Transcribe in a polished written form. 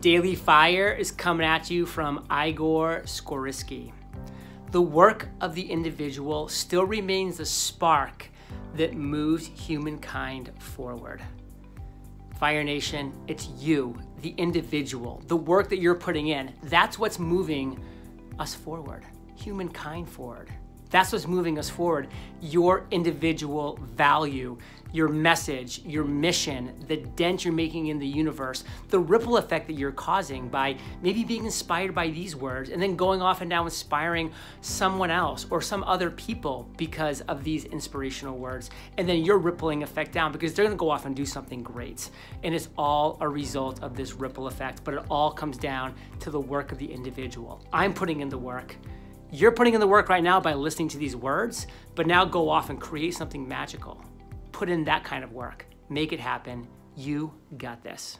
Daily Fire is coming at you from Igor Skorisky. The work of the individual still remains the spark that moves humankind forward. Fire Nation, it's you, the individual, the work that you're putting in. That's what's moving us forward, humankind forward. That's what's moving us forward. Your individual value, your message, your mission, the dent you're making in the universe, the ripple effect that you're causing by maybe being inspired by these words and then going off and now inspiring someone else or some other people because of these inspirational words. And then your rippling effect down because they're gonna go off and do something great. And it's all a result of this ripple effect, but it all comes down to the work of the individual. I'm putting in the work. You're putting in the work right now by listening to these words, but now go off and create something magical. Put in that kind of work. Make it happen. You got this.